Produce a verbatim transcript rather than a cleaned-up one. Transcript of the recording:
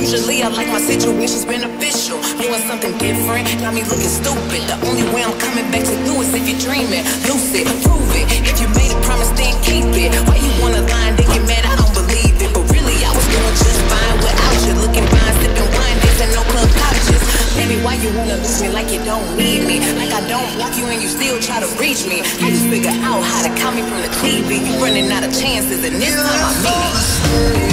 Usually I like my situations beneficial, doing something different, got me looking stupid. The only way I'm coming back to you is if you're dreaming. Lose it, prove it. If you made a promise, then keep it. Why you wanna lie and thinking, man, I don't believe it? But really, I was doing just fine without you. Looking fine, sipping wine, dancing, no club couches. Baby, why you wanna lose me like you don't need me? Like I don't block you and you still try to reach me. I just figure out how to call me from the T V. You running out of chances and this time I mean it.